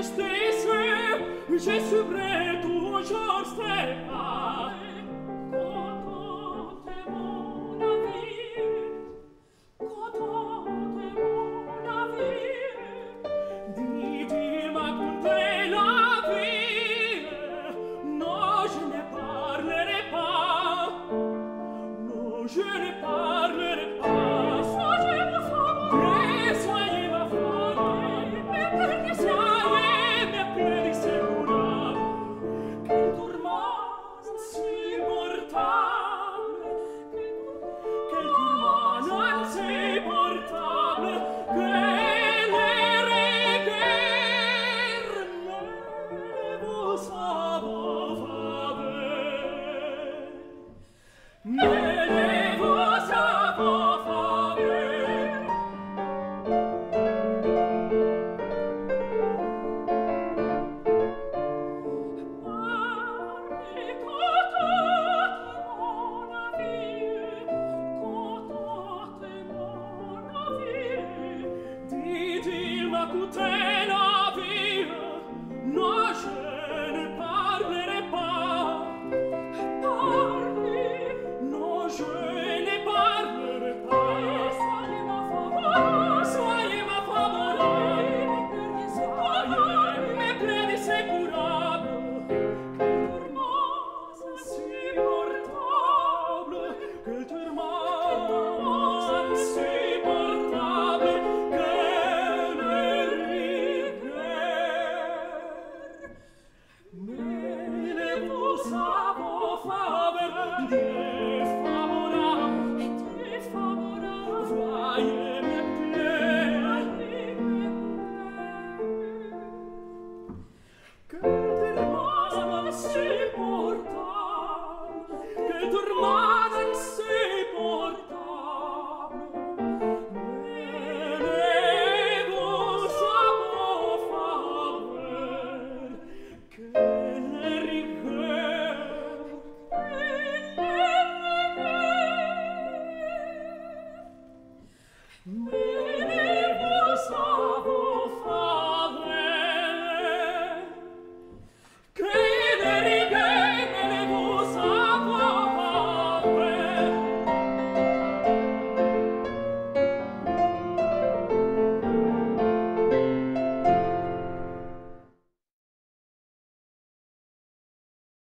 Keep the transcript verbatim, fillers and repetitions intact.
Majesté, which is supreme to your step.